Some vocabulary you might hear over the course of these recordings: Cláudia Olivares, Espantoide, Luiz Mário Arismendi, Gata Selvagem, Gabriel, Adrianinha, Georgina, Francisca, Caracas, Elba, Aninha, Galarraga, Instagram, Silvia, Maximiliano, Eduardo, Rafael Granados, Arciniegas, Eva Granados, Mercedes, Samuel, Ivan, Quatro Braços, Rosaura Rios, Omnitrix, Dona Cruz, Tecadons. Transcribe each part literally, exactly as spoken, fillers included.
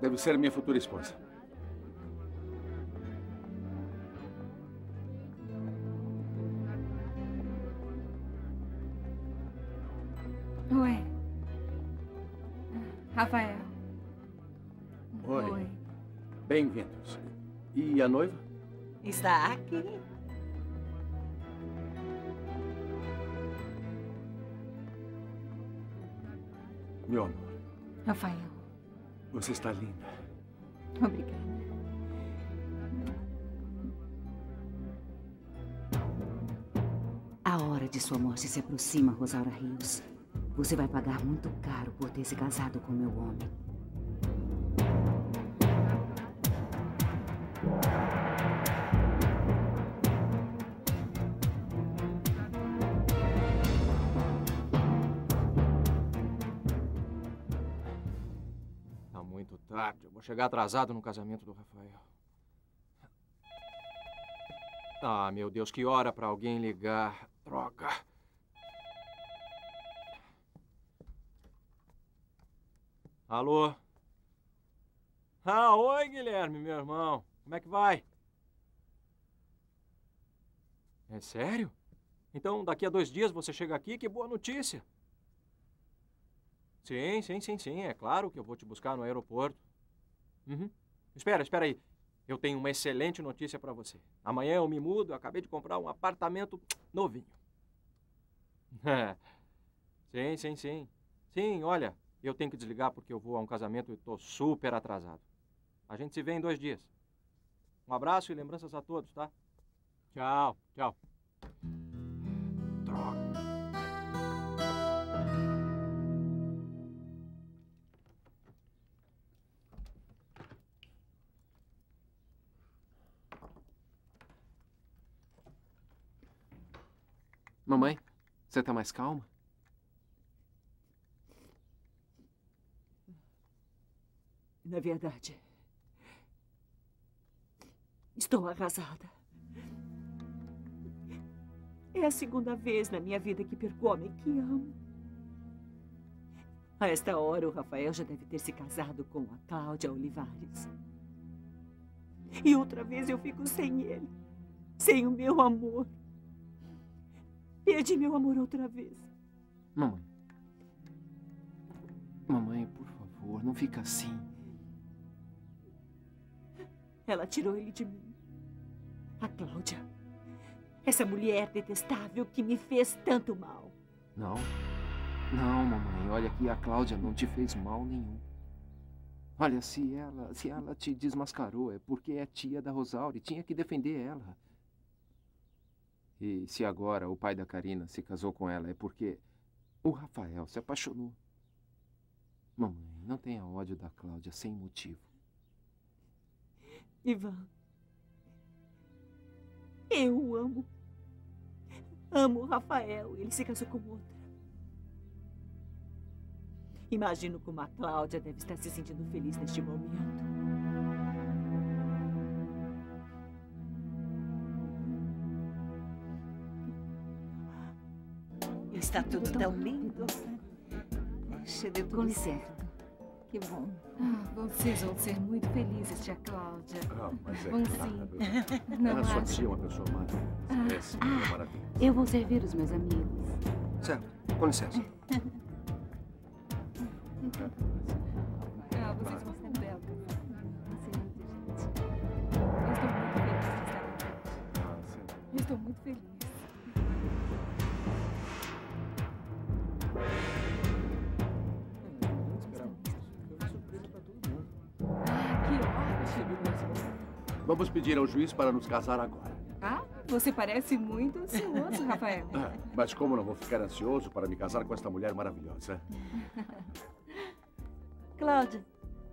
Deve ser minha futura esposa. Ué. Rafael. Oi. Oi. Bem-vindos. E a noiva? Está aqui. Meu amor. Rafael. Você está linda. Obrigada. A hora de sua morte se aproxima, Rosaura Rios. Você vai pagar muito caro por ter se casado com meu homem. Tá muito tarde. Eu vou chegar atrasado no casamento do Rafael. Ah, meu Deus, que hora pra alguém ligar. Droga. Alô? Ah, oi, Guilherme, meu irmão. Como é que vai? É sério? Então, daqui a dois dias você chega aqui, que boa notícia. Sim, sim, sim, sim. É claro que eu vou te buscar no aeroporto. Uhum. Espera, espera aí. Eu tenho uma excelente notícia para você. Amanhã eu me mudo, eu acabei de comprar um apartamento novinho. Sim, sim, sim. Sim, olha... Eu tenho que desligar porque eu vou a um casamento e estou super atrasado. A gente se vê em dois dias. Um abraço e lembranças a todos, tá? Tchau, tchau. Droga. Mamãe, você tá mais calma? Na verdade, estou arrasada. É a segunda vez na minha vida que perco o homem que amo. A esta hora, o Rafael já deve ter se casado com a Cláudia Olivares. E outra vez eu fico sem ele, sem o meu amor. Perdi meu amor outra vez. Mamãe. Mamãe, por favor, não fica assim. Ela tirou ele de mim. A Cláudia. Essa mulher detestável que me fez tanto mal. Não. Não, mamãe. Olha que a Cláudia não te fez mal nenhum. Olha, se ela, se ela te desmascarou é porque é tia da Rosaura e tinha que defender ela. E se agora o pai da Karina se casou com ela é porque o Rafael se apaixonou. Mamãe, não tenha ódio da Cláudia sem motivo. Ivan, eu o amo. Amo o Rafael. Ele se casou com outra. Imagino como a Cláudia deve estar se sentindo feliz neste momento. Está tudo tão lindo. Deixa eu com licença. Que bom. Ah, vocês vão ser muito felizes, tia Cláudia. Ah, mas é vão claro. Sim. Não, ela só tinha uma pessoa má. Ah, é sim, ah, é maravilhoso. Eu vou servir os meus amigos. Certo, com licença. Ah, vocês vão ser belos. Eu estou muito feliz de estar aqui. Eu estou muito feliz. Vamos pedir ao juiz para nos casar agora. Ah, você parece muito ansioso, Rafael. Ah, mas como não vou ficar ansioso para me casar com esta mulher maravilhosa? Cláudia,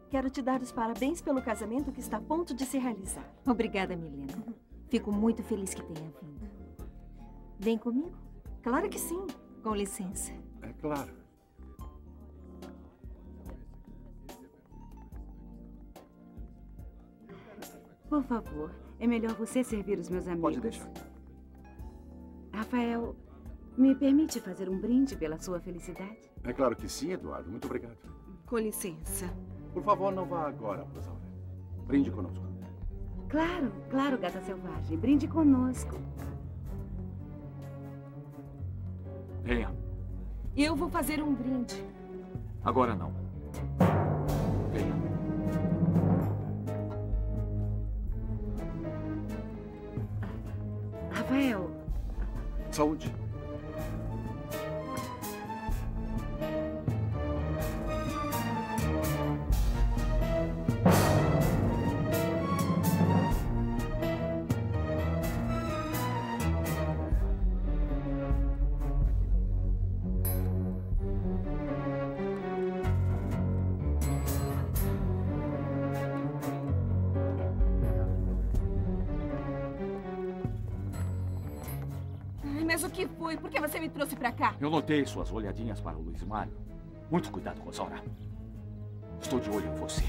quero te dar os parabéns pelo casamento que está a ponto de se realizar. Obrigada, Milena. Fico muito feliz que tenha vindo. Vem comigo? Claro que sim. Com licença. É claro. Por favor, é melhor você servir os meus amigos. Pode deixar. Rafael, me permite fazer um brinde pela sua felicidade? É claro que sim, Eduardo. Muito obrigado. Com licença. Por favor, não vá agora, Rosaura. Brinde conosco. Claro, claro, Gata Selvagem. Brinde conosco. Venha. Eu vou fazer um brinde. Agora não. Venha. Rafael. Saúde. Mas o que foi? Por que você me trouxe pra cá? Eu notei suas olhadinhas para o Luiz Mário. Muito cuidado, Rosaura. Estou de olho em você.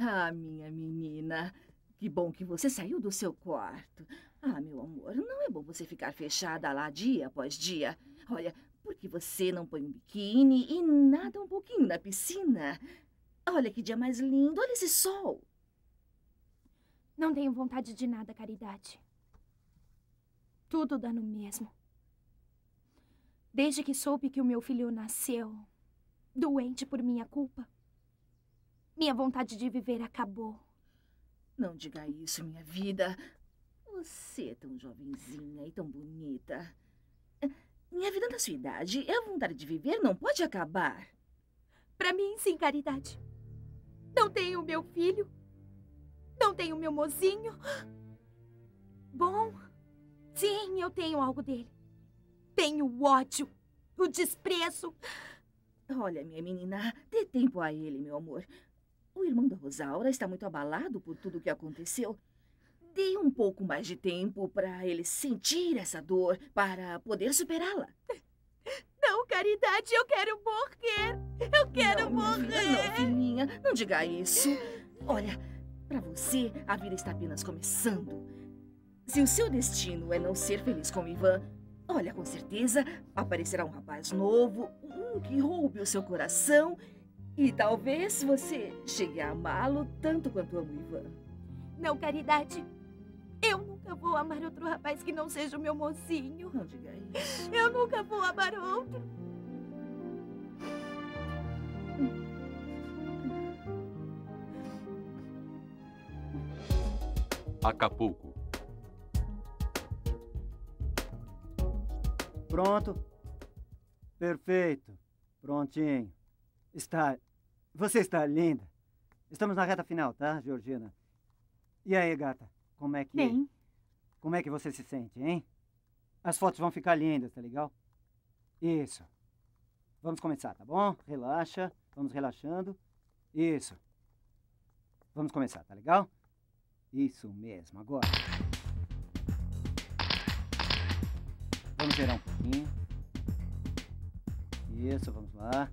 Ah, minha menina, que bom que você saiu do seu quarto. Ah, meu amor, não é bom você ficar fechada lá dia após dia. Olha, por que você não põe um biquíni e nada um pouquinho na piscina? Olha que dia mais lindo, olha esse sol. Não tenho vontade de nada, Caridade. Tudo dá no mesmo. Desde que soube que o meu filho nasceu, doente por minha culpa, minha vontade de viver acabou. Não diga isso, minha vida. Você é tão jovenzinha e tão bonita. Minha vida da sua idade, a vontade de viver não pode acabar. Pra mim, sim, Caridade. Não tenho meu filho. Não tenho meu mozinho. Bom, sim, eu tenho algo dele. Tenho o ódio, o desprezo. Olha, minha menina, dê tempo a ele, meu amor. O irmão da Rosaura está muito abalado por tudo o que aconteceu. Dê um pouco mais de tempo para ele sentir essa dor, para poder superá-la. Não, Caridade, eu quero morrer. Eu quero não, morrer. Filha, não, filhinha, não diga isso. Olha, para você, a vida está apenas começando. Se o seu destino é não ser feliz com Ivan, olha, com certeza aparecerá um rapaz novo, um que roube o seu coração... E talvez você chegue a amá-lo tanto quanto amo Ivan. Não, Caridade. Eu nunca vou amar outro rapaz que não seja o meu mocinho. Não diga isso. Eu nunca vou amar outro. Acapulco. Pronto. Perfeito. Prontinho. Está... Você está linda. Estamos na reta final, tá, Georgina? E aí, gata? Como é que... Bem. Como é que você se sente, hein? As fotos vão ficar lindas, tá legal? Isso. Vamos começar, tá bom? Relaxa. Vamos relaxando. Isso. Vamos começar, tá legal? Isso mesmo, agora. Vamos gerar um pouquinho. Isso, vamos lá.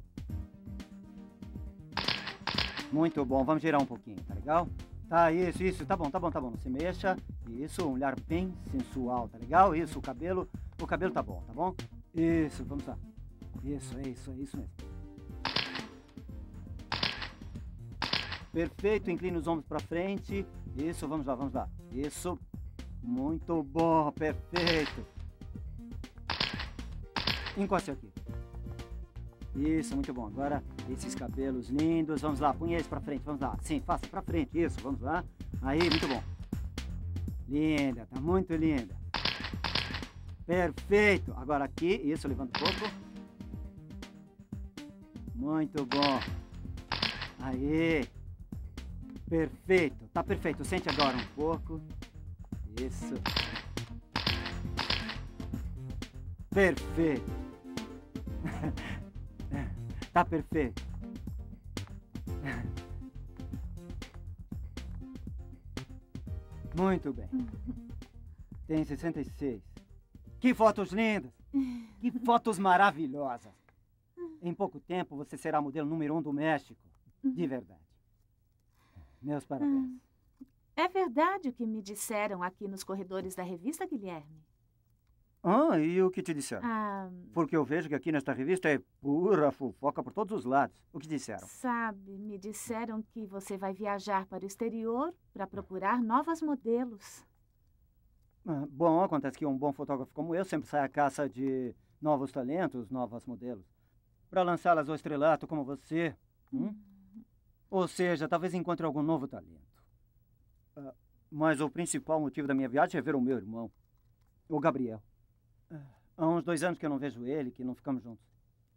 Muito bom, vamos girar um pouquinho, tá legal? Tá, isso, isso, tá bom, tá bom, tá bom, não se mexa. Isso, um olhar bem sensual, tá legal? Isso, o cabelo, o cabelo tá bom, tá bom? Isso, vamos lá. Isso, é isso, é isso mesmo. Perfeito, inclina os ombros pra frente. Isso, vamos lá, vamos lá. Isso, muito bom, perfeito. Encoste aqui. Isso, muito bom. Agora, esses cabelos lindos. Vamos lá, punha eles pra frente, vamos lá. Sim, faça pra frente, isso, vamos lá. Aí, muito bom. Linda, tá muito linda. Perfeito. Agora aqui, isso, levanta um pouco. Muito bom. Aí. Perfeito, tá perfeito. Sente agora um pouco. Isso. Perfeito. Tá perfeito. Muito bem. Tem sessenta e seis. Que fotos lindas! Que fotos maravilhosas. Em pouco tempo você será modelo número um do México. De verdade. Meus parabéns. É verdade o que me disseram aqui nos corredores da revista, Guilherme? Ah, e o que te disseram? Ah, porque eu vejo que aqui nesta revista é pura fofoca por todos os lados. O que disseram? Sabe, me disseram que você vai viajar para o exterior para procurar novas modelos. Ah, bom, acontece que um bom fotógrafo como eu sempre sai à caça de novos talentos, novas modelos. Para lançá-las ao estrelato como você. Hum? Hum. Ou seja, talvez encontre algum novo talento. Ah, mas o principal motivo da minha viagem é ver o meu irmão, o Gabriel. Há uns dois anos que eu não vejo ele, que não ficamos juntos.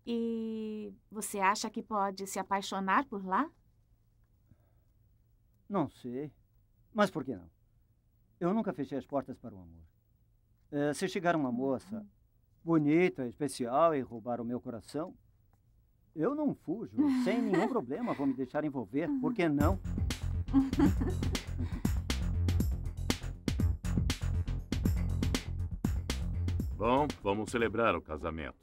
E você acha que pode se apaixonar por lá? Não sei. Mas por que não? Eu nunca fechei as portas para o amor. É, se chegar uma moça bonita, especial e roubar o meu coração, eu não fujo. Sem nenhum problema vou me deixar envolver. Por que não? Bom, vamos celebrar o casamento.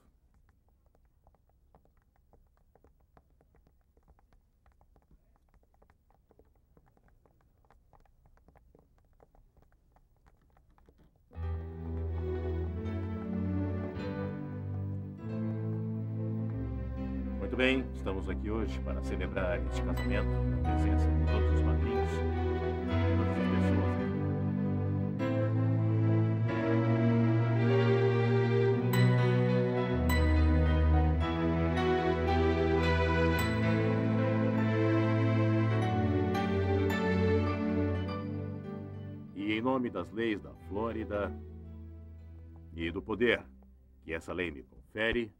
Muito bem, estamos aqui hoje para celebrar este casamento na presença de todos os madrinhos e todas as pessoas. Em nome das leis da Flórida e do poder que essa lei me confere,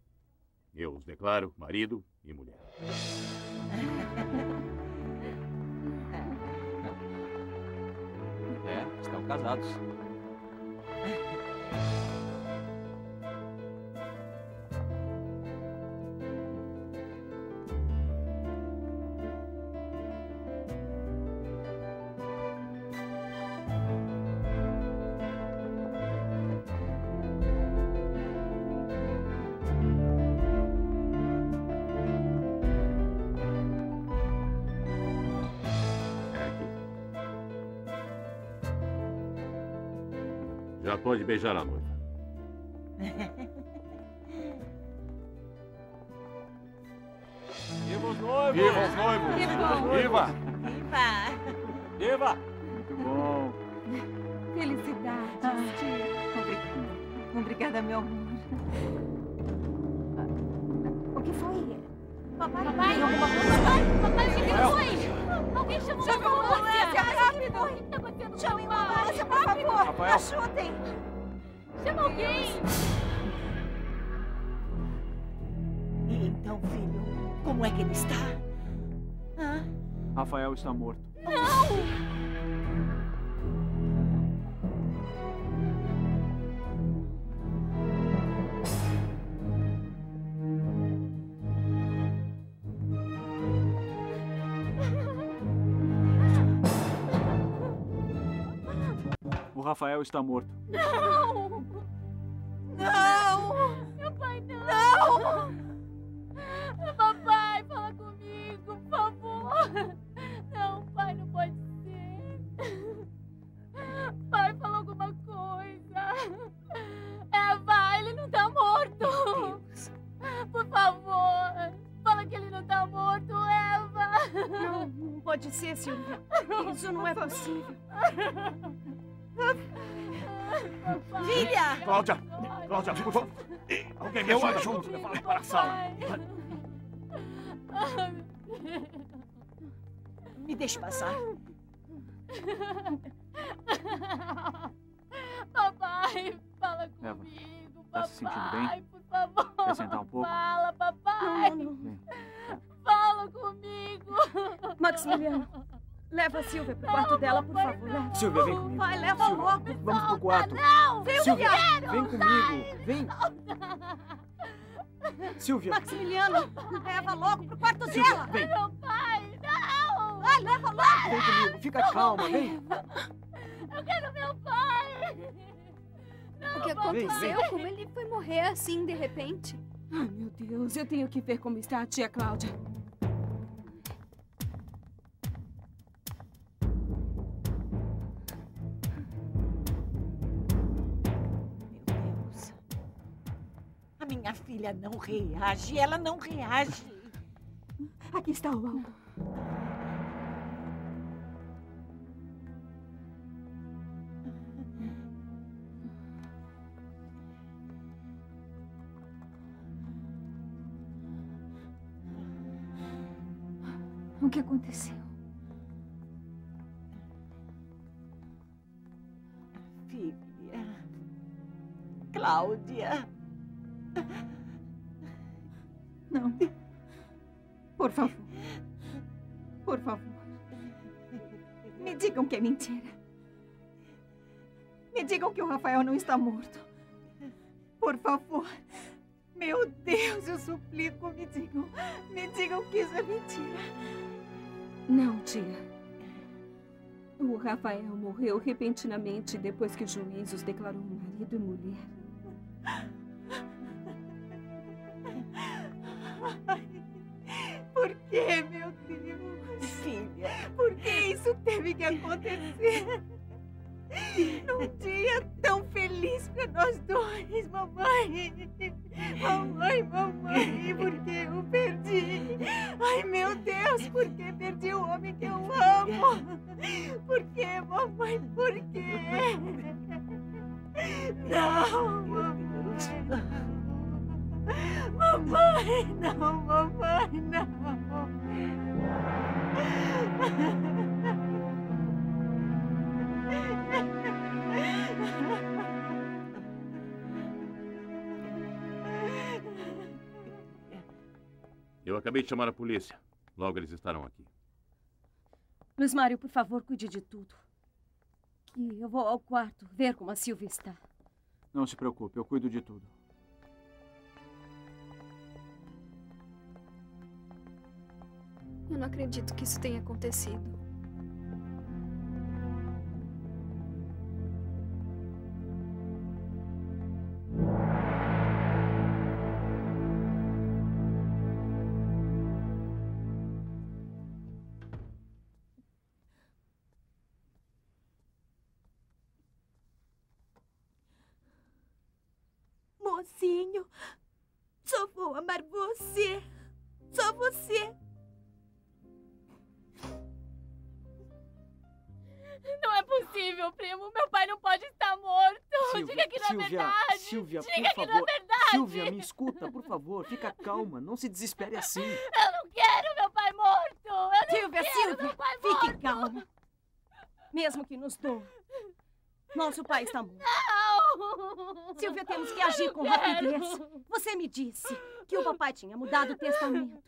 eu os declaro marido e mulher. É, estão casados. Pode beijar a noiva. Viva os noivos! Viva os noivos! Viva! Viva! Viva! Muito bom! Felicidades, ah, tio. Obrigada. Obrigada, meu amor. O que foi? Papai! Papai! Papai! Papai, o que foi? Alguém chamou a ambulância! Rápido! Chama uma ambulância, por favor! Rafael. Ajudem! Chama alguém! E então, filho, como é que ele está? Hã? Rafael está morto. Não! Rafael está morto. Não! Não! Meu pai, não! Não! Papai, fala comigo, por favor! Não, pai, não pode ser. Pai, fala alguma coisa. Eva, ele não está morto. Por favor, fala que ele não está morto, Eva. Não, não pode ser, Silvia. Isso não é possível. Filha! Cláudia! Cláudia, por favor! Alguém me ajuda junto! Leva-la para a sala! Me deixe passar! Papai, fala comigo! Eva, papai, tá se sentindo bem? Por favor! Quer sentar um pouco? Fala, papai! Não, não, não. Fala comigo! Maximiliano! Leva a Silvia pro quarto não, dela, papai, por favor. Não. Silvia, vem comigo. Vai, leva Silvia, logo. Vamos solta, pro quarto. Não, Silvia, quero, vem comigo. Vem. Silvia. Maximiliano, leva logo pro quarto Silvia, dela. Vem. Meu pai, não. Vai, leva logo. Vem comigo. Fica calma, vem. Eu quero meu pai. Não. O que aconteceu? Como ele foi morrer assim, de repente? Ai, meu Deus, eu tenho que ver como está a tia Cláudia. Meu Deus. A minha filha não reage, ela não reage. Aqui está o álcool. O que aconteceu? Filha... Cláudia... Não... Por favor... Por favor... Me digam que é mentira... Me digam que o Rafael não está morto... Por favor... Meu Deus, eu suplico, me digam... Me digam que isso é mentira... Não, tia. O Rafael morreu repentinamente depois que o juiz os declarou marido e mulher. Por que, meu Deus? Filha, por que isso teve que acontecer? Num dia tão feliz para nós dois, mamãe. Mamãe, mamãe, porque eu perdi. Ai, meu Deus, porque perdi o homem que eu amo. Por que, mamãe, por quê? Não, mamãe. Mamãe, não, mamãe, não. Eu acabei de chamar a polícia. Logo eles estarão aqui. Luiz Mário, por favor, cuide de tudo. E eu vou ao quarto ver como a Silvia está. Não se preocupe, eu cuido de tudo. Eu não acredito que isso tenha acontecido. Mocinho, só vou amar você, só você. Não é possível, primo, meu pai não pode estar morto. Silvia, diga que não é verdade. Silvia, diga por que favor. Não é verdade. Silvia, me escuta, por favor, fica calma, não se desespere assim. Eu não quero meu pai morto, eu não Silvia, quero Silvia, meu pai morto. Fique calma, mesmo que nos doa. Nosso pai está morto. Não! Silvia, temos que agir com rapidez. Você me disse que o papai tinha mudado o testamento.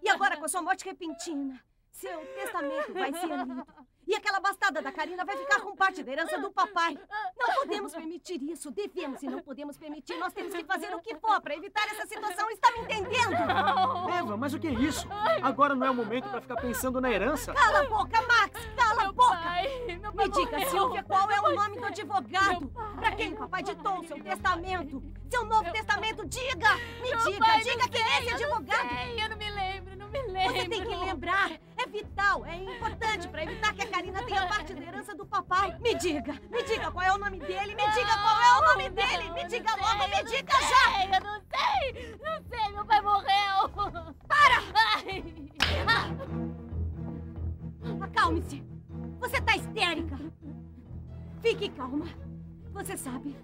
E agora, com a sua morte repentina, seu testamento vai ser lido. E aquela bastada da Karina vai ficar com parte da herança do papai. Não podemos permitir isso. Devemos e não podemos permitir. Nós temos que fazer o que for para evitar essa situação. Está me entendendo? Não. Eva, mas o que é isso? Agora não é o momento para ficar pensando na herança. Cala a boca, Max! Cala a boca! Pai, meu pai me diga, morreu. Silvia, qual é o nome do advogado? Para quem o papai ditou o seu testamento? Seu novo meu testamento, diga! Me diga, pai, diga quem é esse advogado! Não sei, eu não me lembro, não me lembro. Você tem que lembrar. É vital, é importante para evitar que a Karina tenha parte da herança do papai. Me diga, me diga qual é o nome dele, me diga qual é o nome dele, me diga logo, me diga já! Eu não sei, não sei, meu pai morreu. Para! Acalme-se, você tá histérica. Fique calma, você sabe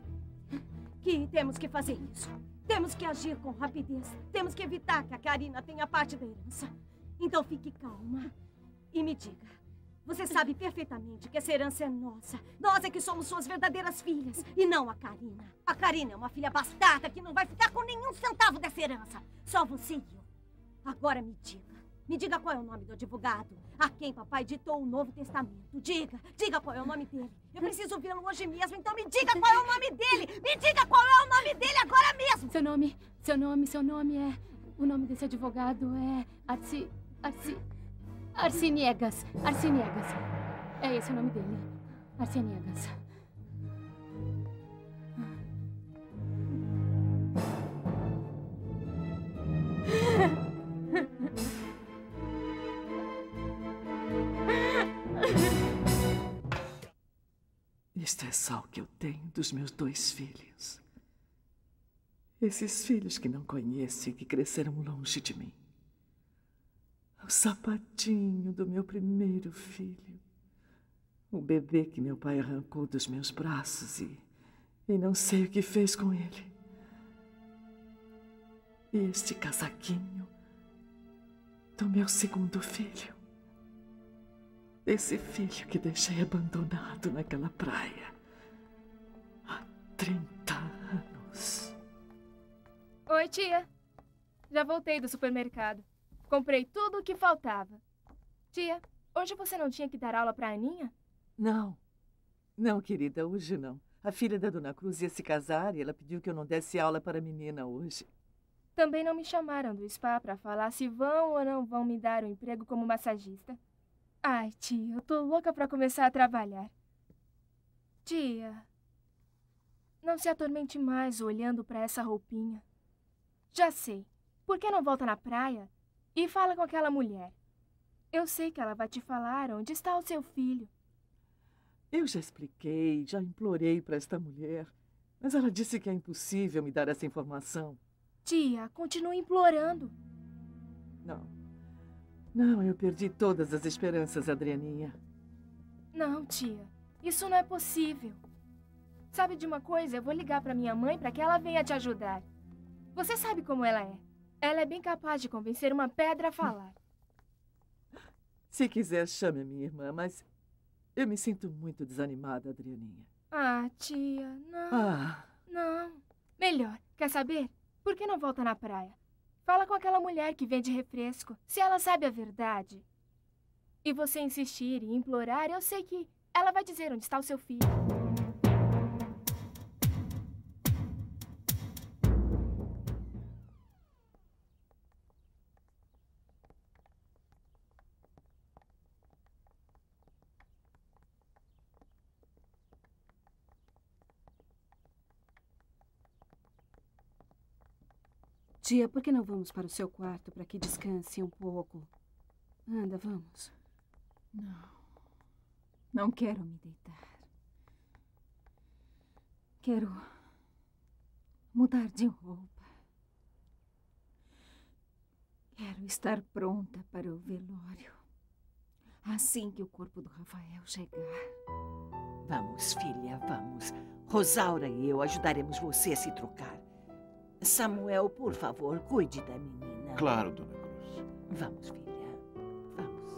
que temos que fazer isso. Temos que agir com rapidez, temos que evitar que a Karina tenha parte da herança. Então fique calma e me diga. Você sabe perfeitamente que essa herança é nossa. Nós é que somos suas verdadeiras filhas e não a Karina. A Karina é uma filha bastarda que não vai ficar com nenhum centavo dessa herança. Só você e eu. Agora me diga. Me diga qual é o nome do advogado. A quem papai ditou o novo testamento. Diga, diga qual é o nome dele. Eu preciso vê-lo hoje mesmo, então me diga qual é o nome dele. Me diga qual é o nome dele agora mesmo. Seu nome, seu nome, seu nome é... O nome desse advogado é... Arci... Arci... Arciniegas. Arciniegas. É esse o nome dele. Arciniegas. expressão que eu tenho dos meus dois filhos. Esses filhos que não conheço e que cresceram longe de mim. O sapatinho do meu primeiro filho. O bebê que meu pai arrancou dos meus braços e, e não sei o que fez com ele. E este casaquinho do meu segundo filho. Esse filho que deixei abandonado naquela praia há trinta anos. Oi, tia. Já voltei do supermercado. Comprei tudo o que faltava. Tia, hoje você não tinha que dar aula para a Aninha? Não. Não, querida, hoje não. A filha da Dona Cruz ia se casar e ela pediu que eu não desse aula para a menina hoje. Também não me chamaram do spa para falar se vão ou não vão me dar um emprego como massagista. Ai, tia, eu tô louca para começar a trabalhar. Tia, não se atormente mais olhando para essa roupinha. Já sei. Por que não volta na praia e fala com aquela mulher? Eu sei que ela vai te falar onde está o seu filho. Eu já expliquei, já implorei para esta mulher, mas ela disse que é impossível me dar essa informação. Tia, continue implorando. Não. Não, eu perdi todas as esperanças, Adrianinha. Não, tia. Isso não é possível. Sabe de uma coisa? Eu vou ligar para minha mãe para que ela venha te ajudar. Você sabe como ela é. Ela é bem capaz de convencer uma pedra a falar. Se quiser, chame a minha irmã, mas eu me sinto muito desanimada, Adrianinha. Ah, tia, não. Ah. Não. Melhor. Quer saber? Por que não volta na praia? Fala com aquela mulher que vende refresco, se ela sabe a verdade. E você insistir e implorar, eu sei que ela vai dizer onde está o seu filho. Tia, por que não vamos para o seu quarto para que descanse um pouco? Anda, vamos. Não. Não quero me deitar. Quero mudar de roupa. Quero estar pronta para o velório. Assim que o corpo do Rafael chegar. Vamos, filha, vamos. Rosaura e eu ajudaremos você a se trocar. Samuel, por favor, cuide da menina. Claro, Dona Cruz. Vamos, filha. Vamos.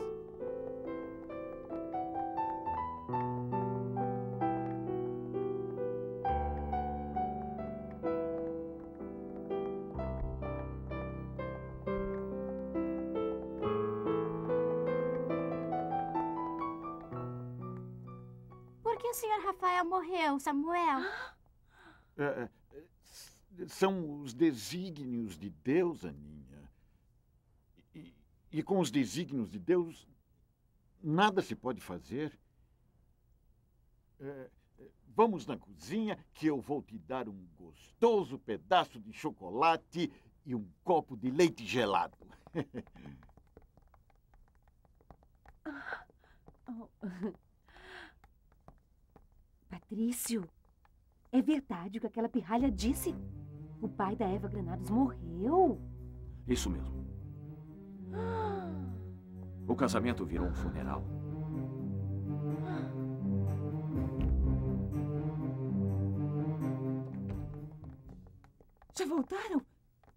Por que o senhor Rafael morreu, Samuel? É... é. São os desígnios de Deus, Aninha. E, e com os desígnios de Deus, nada se pode fazer. É, vamos na cozinha, que eu vou te dar um gostoso pedaço de chocolate e um copo de leite gelado. Oh. Patrício, é verdade o que aquela pirralha disse? O pai da Eva Granados morreu? Isso mesmo. O casamento virou um funeral. Já voltaram?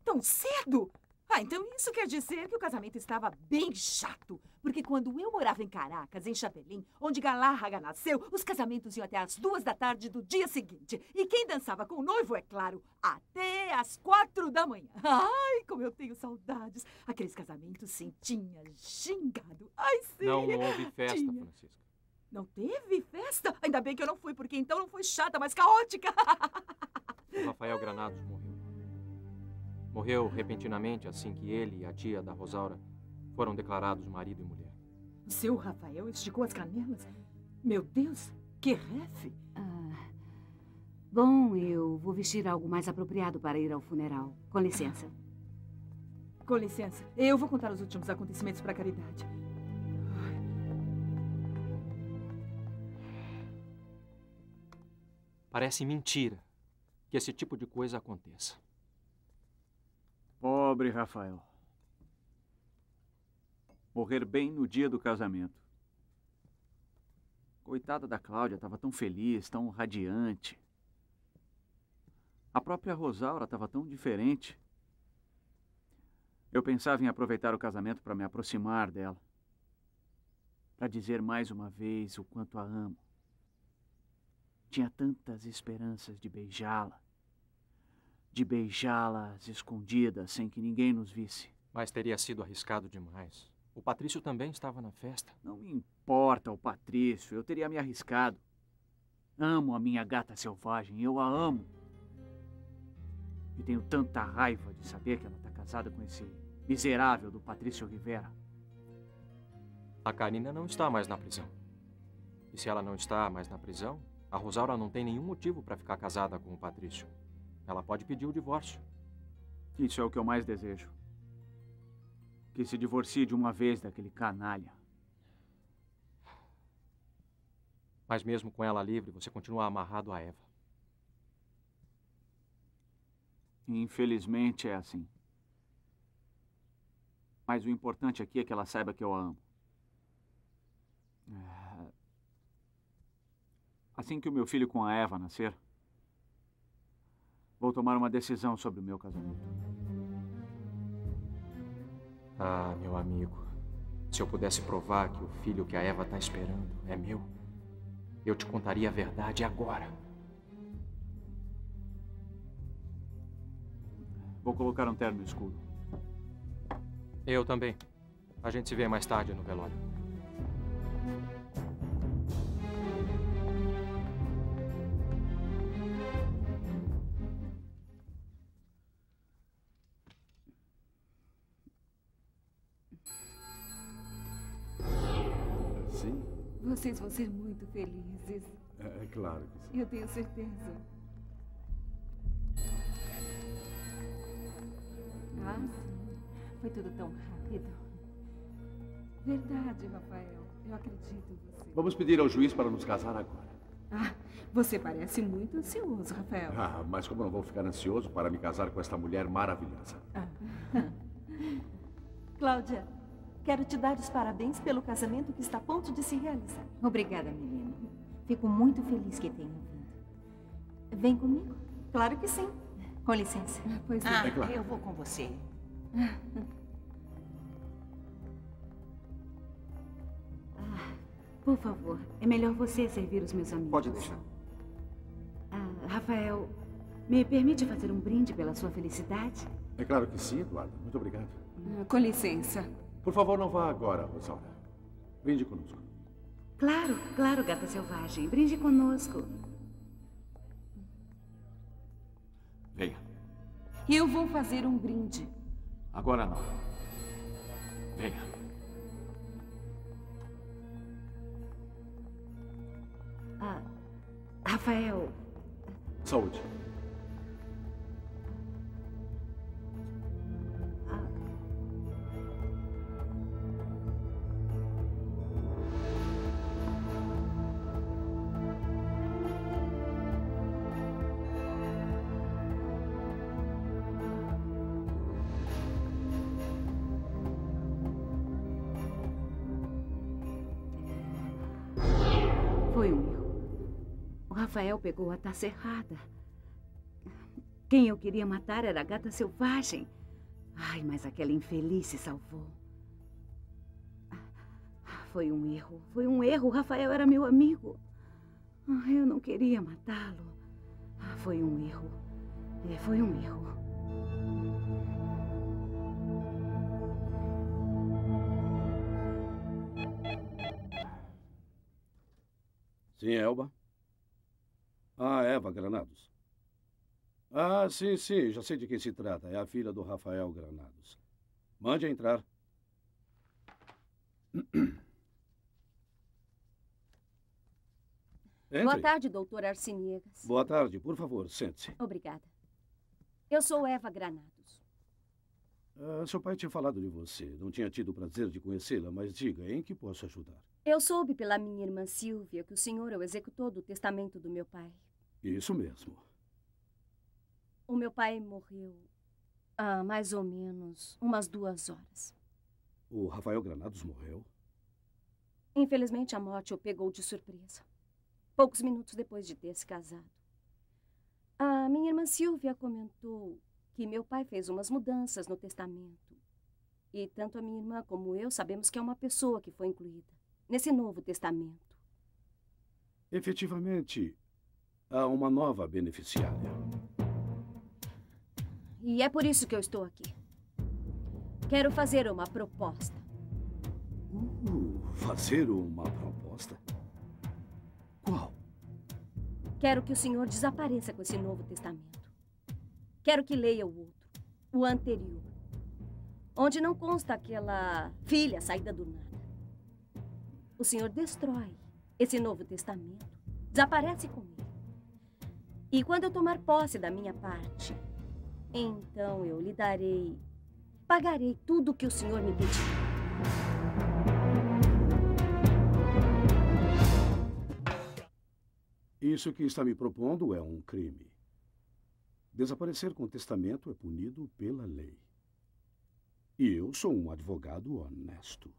Tão cedo? Ah, então isso quer dizer que o casamento estava bem chato. Porque quando eu morava em Caracas, em Chapelin, onde Galarraga nasceu, os casamentos iam até as duas da tarde do dia seguinte. E quem dançava com o noivo, é claro, até as quatro da manhã. Ai, como eu tenho saudades. Aqueles casamentos, sim, tinha gingado. Ai, sim. Não houve festa, tinha. Francisca. Não teve festa? Ainda bem que eu não fui, porque então não foi chata, mas caótica. O Rafael Granados morreu. Morreu repentinamente assim que ele e a tia da Rosaura foram declarados marido e mulher. O seu Rafael esticou as canelas? Meu Deus, que refe! Ah, bom, eu vou vestir algo mais apropriado para ir ao funeral. Com licença. Com licença. Eu vou contar os últimos acontecimentos para a Caridade. Parece mentira que esse tipo de coisa aconteça. Pobre Rafael. Morrer bem no dia do casamento. Coitada da Cláudia, estava tão feliz, tão radiante. A própria Rosaura estava tão diferente. Eu pensava em aproveitar o casamento para me aproximar dela. Para dizer mais uma vez o quanto a amo. Tinha tantas esperanças de beijá-la. De beijá-la às escondidas, sem que ninguém nos visse. Mas teria sido arriscado demais. O Patrício também estava na festa. Não me importa o Patrício, eu teria me arriscado. Amo a minha gata selvagem, eu a amo. E tenho tanta raiva de saber que ela está casada com esse miserável do Patrício Rivera. A Karina não está mais na prisão. E se ela não está mais na prisão, a Rosaura não tem nenhum motivo para ficar casada com o Patrício. Ela pode pedir o divórcio. Isso é o que eu mais desejo. Que se divorcie de uma vez daquele canalha. Mas mesmo com ela livre, você continua amarrado a Eva. Infelizmente é assim. Mas o importante aqui é que ela saiba que eu a amo. Assim que o meu filho com a Eva nascer, vou tomar uma decisão sobre o meu casamento. Ah, meu amigo, se eu pudesse provar que o filho que a Eva está esperando é meu, eu te contaria a verdade agora. Vou colocar um terno escuro. Eu também. A gente se vê mais tarde no velório. Vocês vão ser muito felizes. É, é claro que sim. Eu tenho certeza. Ah, sim. Foi tudo tão rápido. Verdade, Rafael. Eu acredito em você. Vamos pedir ao juiz para nos casar agora. Ah, você parece muito ansioso, Rafael. Ah, mas como não vou ficar ansioso para me casar com esta mulher maravilhosa? Ah. Cláudia. Quero te dar os parabéns pelo casamento que está a ponto de se realizar. Obrigada, Milena. Fico muito feliz que tenha vindo. Vem comigo? Claro que sim. Com licença. Pois é. Ah, é claro. Eu vou com você. Ah, por favor, é melhor você servir os meus amigos. Pode deixar. Ah, Rafael, me permite fazer um brinde pela sua felicidade? É claro que sim, Eduardo. Muito obrigado. Ah, com licença. Por favor, não vá agora, Rosaura. Brinde conosco. Claro, claro, gata selvagem. Brinde conosco. Venha. Eu vou fazer um brinde. Agora não. Venha. Ah, Rafael. Saúde. Rafael pegou a taça errada. Quem eu queria matar era a gata selvagem. Ai, mas aquela infeliz se salvou. Foi um erro, foi um erro. Rafael era meu amigo. Eu não queria matá-lo. Foi um erro, é, foi um erro. Sim, Elba. Ah, Eva Granados. Ah, sim, sim, já sei de quem se trata. É a filha do Rafael Granados. Mande entrar. Entre. Boa tarde, doutor Arciniegas. Boa tarde, por favor, sente-se. Obrigada. Eu sou Eva Granados. Ah, seu pai tinha falado de você. Não tinha tido o prazer de conhecê-la, mas diga, em que posso ajudar? Eu soube pela minha irmã Silvia que o senhor é o executor do testamento do meu pai. Isso mesmo. O meu pai morreu há mais ou menos umas duas horas. O Rafael Granados morreu? Infelizmente, a morte o pegou de surpresa. Poucos minutos depois de ter se casado. A minha irmã Silvia comentou que meu pai fez umas mudanças no testamento. E tanto a minha irmã como eu sabemos que é uma pessoa que foi incluída nesse novo testamento. Efetivamente, há uma nova beneficiária. E é por isso que eu estou aqui. Quero fazer uma proposta. Uh, fazer uma proposta? Qual? Quero que o senhor desapareça com esse novo testamento. Quero que leia o outro, o anterior, onde não consta aquela filha saída do nada. O senhor destrói esse novo testamento, desaparece com ele. E quando eu tomar posse da minha parte, então eu lhe darei, pagarei tudo o que o senhor me pediu. Isso que está me propondo é um crime. Desaparecer com o testamento é punido pela lei. E eu sou um advogado honesto.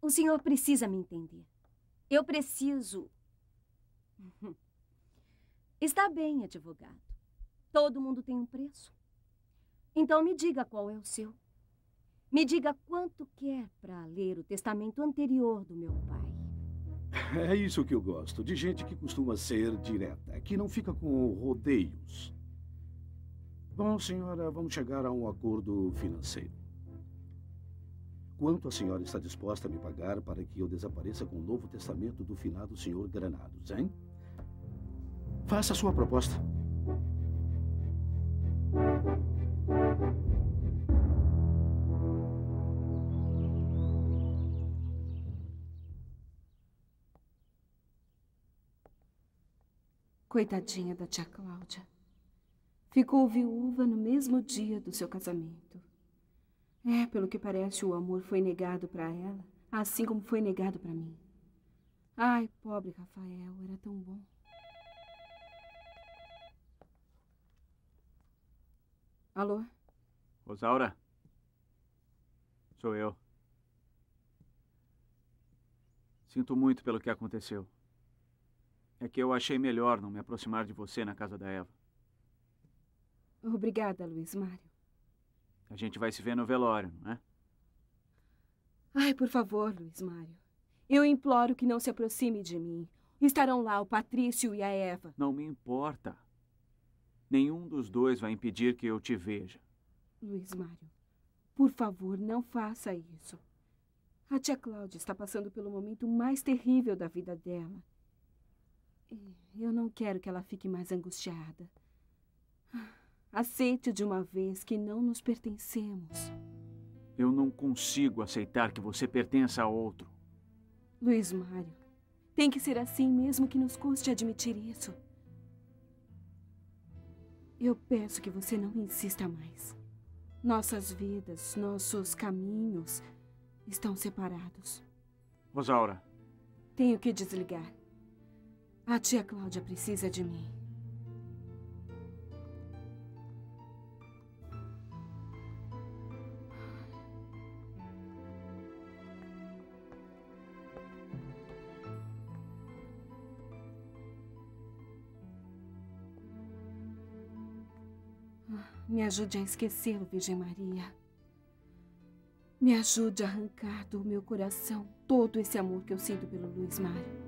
O senhor precisa me entender. Eu preciso... Está bem, advogado. Todo mundo tem um preço. Então me diga qual é o seu. Me diga quanto quer para ler o testamento anterior do meu pai. É isso que eu gosto, de gente que costuma ser direta, que não fica com rodeios. Bom, senhora, vamos chegar a um acordo financeiro. Quanto a senhora está disposta a me pagar para que eu desapareça com o novo testamento do finado senhor Granados, hein? Faça a sua proposta. Coitadinha da tia Cláudia. Ficou viúva no mesmo dia do seu casamento. É, pelo que parece, o amor foi negado para ela, assim como foi negado para mim. Ai, pobre Rafael, era tão bom. Alô? Rosaura? Sou eu. Sinto muito pelo que aconteceu. É que eu achei melhor não me aproximar de você na casa da Eva. Obrigada, Luiz Mário. A gente vai se ver no velório, não é? Ai, por favor, Luiz Mário. Eu imploro que não se aproxime de mim. Estarão lá o Patrício e a Eva. Não me importa. Nenhum dos dois vai impedir que eu te veja. Luiz Mário, por favor, não faça isso. A tia Cláudia está passando pelo momento mais terrível da vida dela. Eu não quero que ela fique mais angustiada. Aceite de uma vez que não nos pertencemos. Eu não consigo aceitar que você pertença a outro. Luiz Mário, tem que ser assim mesmo que nos custe admitir isso. Eu peço que você não insista mais. Nossas vidas, nossos caminhos estão separados. Rosaura. Tenho que desligar. A tia Cláudia precisa de mim. Me ajude a esquecê-lo, Virgem Maria. Me ajude a arrancar do meu coração todo esse amor que eu sinto pelo Luiz Mário.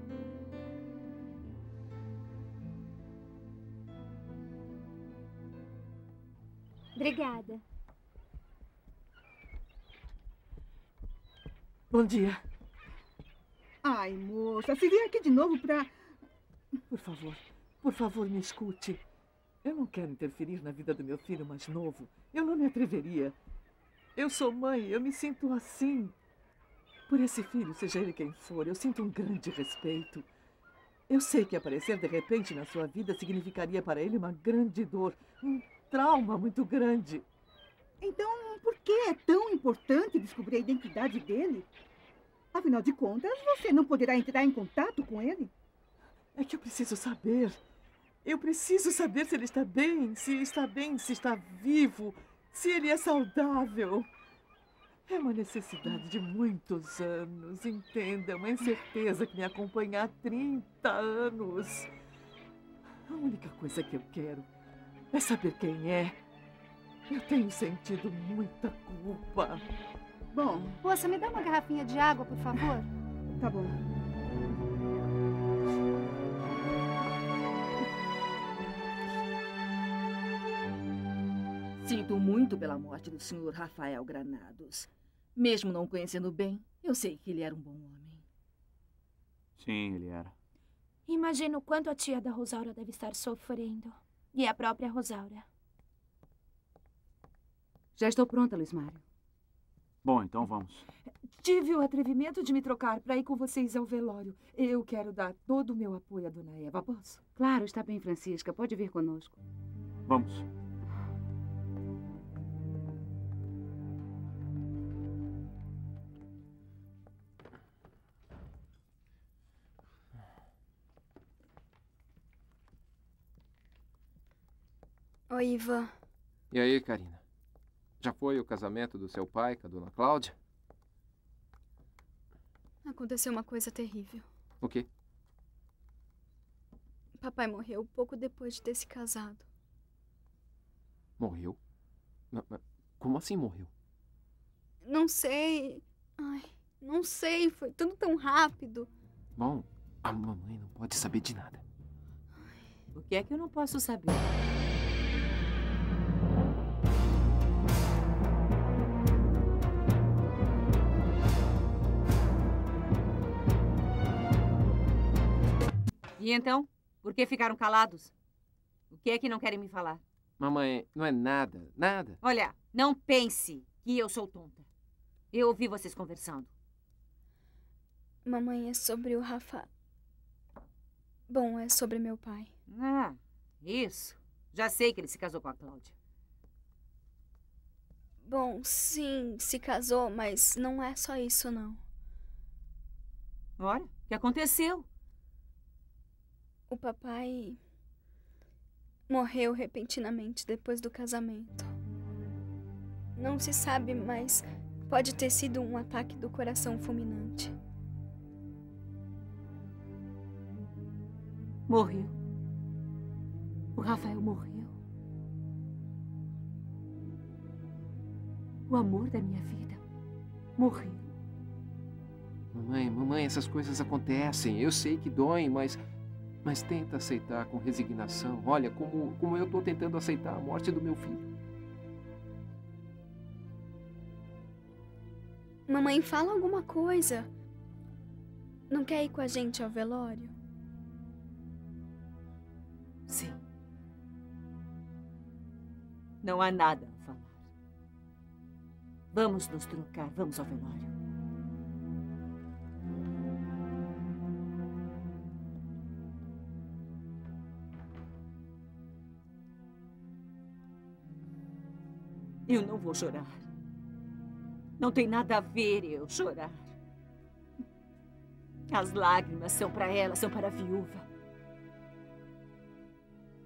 Obrigada. Bom dia. Ai, moça, se vier aqui de novo pra... Por favor, por favor, me escute. Eu não quero interferir na vida do meu filho mais novo. Eu não me atreveria. Eu sou mãe, eu me sinto assim. Por esse filho, seja ele quem for, eu sinto um grande respeito. Eu sei que aparecer de repente na sua vida significaria para ele uma grande dor, um... trauma muito grande. Então, por que é tão importante descobrir a identidade dele? Afinal de contas, você não poderá entrar em contato com ele? É que eu preciso saber. Eu preciso saber se ele está bem, se está bem, se está vivo, se ele é saudável. É uma necessidade de muitos anos, entenda. Uma incerteza que me acompanha há trinta anos. A única coisa que eu quero é saber quem é. Eu tenho sentido muita culpa. Bom... Moça, me dá uma garrafinha de água, por favor. Tá bom. Sinto muito pela morte do senhor Rafael Granados. Mesmo não conhecendo bem, eu sei que ele era um bom homem. Sim, ele era. Imagino o quanto a tia da Rosaura deve estar sofrendo. E a própria Rosaura. Já estou pronta, Luiz Mário. Bom, então vamos. Tive o atrevimento de me trocar para ir com vocês ao velório. Eu quero dar todo o meu apoio à dona Eva, posso? Claro, está bem, Francisca. Pode vir conosco. Vamos. Oi, Ivan. E aí, Karina? Já foi o casamento do seu pai com a dona Cláudia? Aconteceu uma coisa terrível. O quê? Papai morreu pouco depois de ter se casado. Morreu? Como assim morreu? Não sei. Ai, não sei. Foi tudo tão rápido. Bom, a mamãe não pode saber de nada. Ai. O que é que eu não posso saber? E então, por que ficaram calados? O que é que não querem me falar? Mamãe, não é nada, nada. Olha, não pense que eu sou tonta. Eu ouvi vocês conversando. Mamãe, é sobre o Rafa... Bom, é sobre meu pai. Ah, isso. Já sei que ele se casou com a Cláudia. Bom, sim, se casou, mas não é só isso, não. Ora, o que aconteceu? O papai morreu repentinamente depois do casamento. Não se sabe, mas pode ter sido um ataque do coração fulminante. Morreu. O Rafael morreu. O amor da minha vida morreu. Mamãe, mamãe, essas coisas acontecem. Eu sei que doem, mas... Mas tenta aceitar com resignação. Olha, como, como eu estou tentando aceitar a morte do meu filho. Mamãe, fala alguma coisa. Não quer ir com a gente ao velório? Sim. Não há nada a falar. Vamos nos trocar, vamos ao velório. Eu não vou chorar. Não tem nada a ver eu chorar. As lágrimas são para ela, são para a viúva.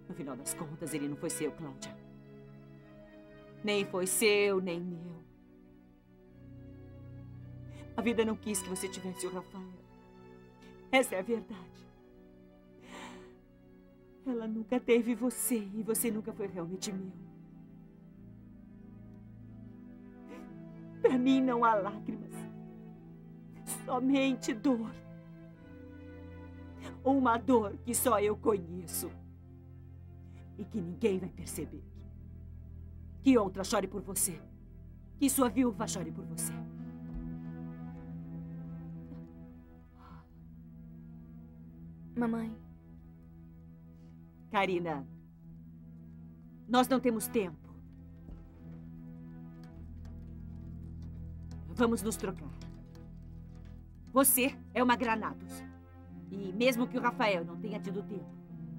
No final das contas, ele não foi seu, Cláudia. Nem foi seu, nem meu. A vida não quis que você tivesse o Rafael. Essa é a verdade. Ela nunca teve você e você nunca foi realmente meu. Para mim não há lágrimas, somente dor. Uma dor que só eu conheço e que ninguém vai perceber. Que outra chore por você, que sua viúva chore por você. Mamãe. Karina, nós não temos tempo. Vamos nos trocar. Você é uma Granados. E mesmo que o Rafael não tenha tido tempo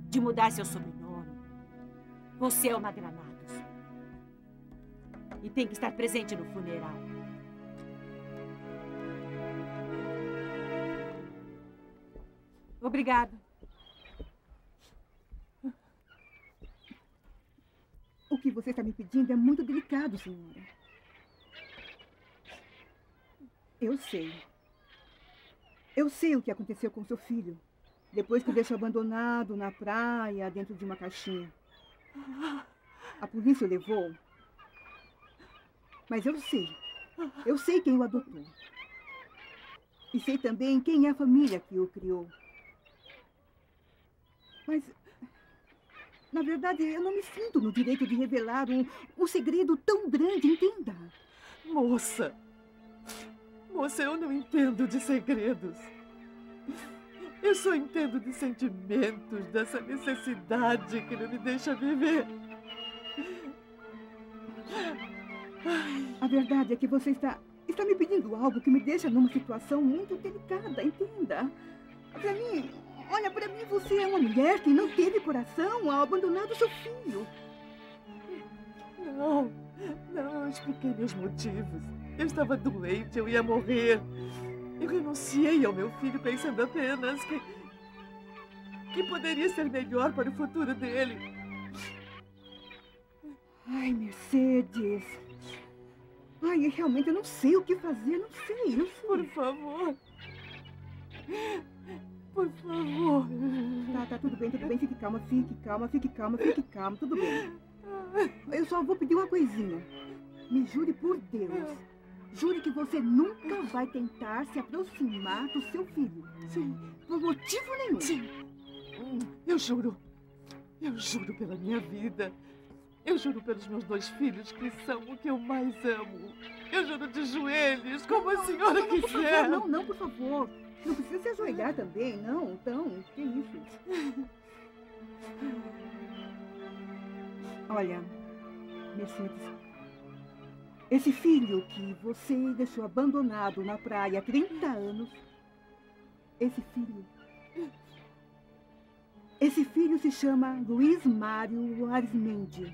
de mudar seu sobrenome, você é uma Granados. E tem que estar presente no funeral. Obrigada. que você está me pedindo é muito delicado, senhora. Eu sei. Eu sei o que aconteceu com seu filho. Depois que o deixou abandonado na praia, dentro de uma caixinha. A polícia o levou. Mas eu sei. Eu sei quem o adotou. E sei também quem é a família que o criou. Mas, na verdade, eu não me sinto no direito de revelar um, um segredo tão grande, entenda. Moça, moça, eu não entendo de segredos. Eu só entendo de sentimentos, dessa necessidade que não me deixa viver. Ai. A verdade é que você está... Está me pedindo algo que me deixa numa situação muito delicada, entenda. Para mim, olha, para mim você é uma mulher que não teve coração ao abandonar o seu filho. Não, não, eu expliquei meus motivos. Eu estava doente, eu ia morrer. Eu renunciei ao meu filho pensando apenas que... que poderia ser melhor para o futuro dele. Ai, Mercedes... Ai, realmente eu não sei o que fazer, não sei, não sei. Por favor. Por favor. Tá, tá, tudo bem, tudo bem. Fique calma, fique calma, fique calma, fique calma, tudo bem. Eu só vou pedir uma coisinha. Me jure por Deus. Jure que você nunca vai tentar se aproximar do seu filho. Sim. Por motivo nenhum. Sim. Eu juro. Eu juro pela minha vida. Eu juro pelos meus dois filhos, que são o que eu mais amo. Eu juro de joelhos, como não, a senhora não, não, quiser. Favor, não, não, por favor. Não precisa se ajoelhar também, não. Então, que isso? Olha, Mercedes, esse filho que você deixou abandonado na praia há trinta anos, esse filho... Esse filho se chama Luiz Mário Arismendi.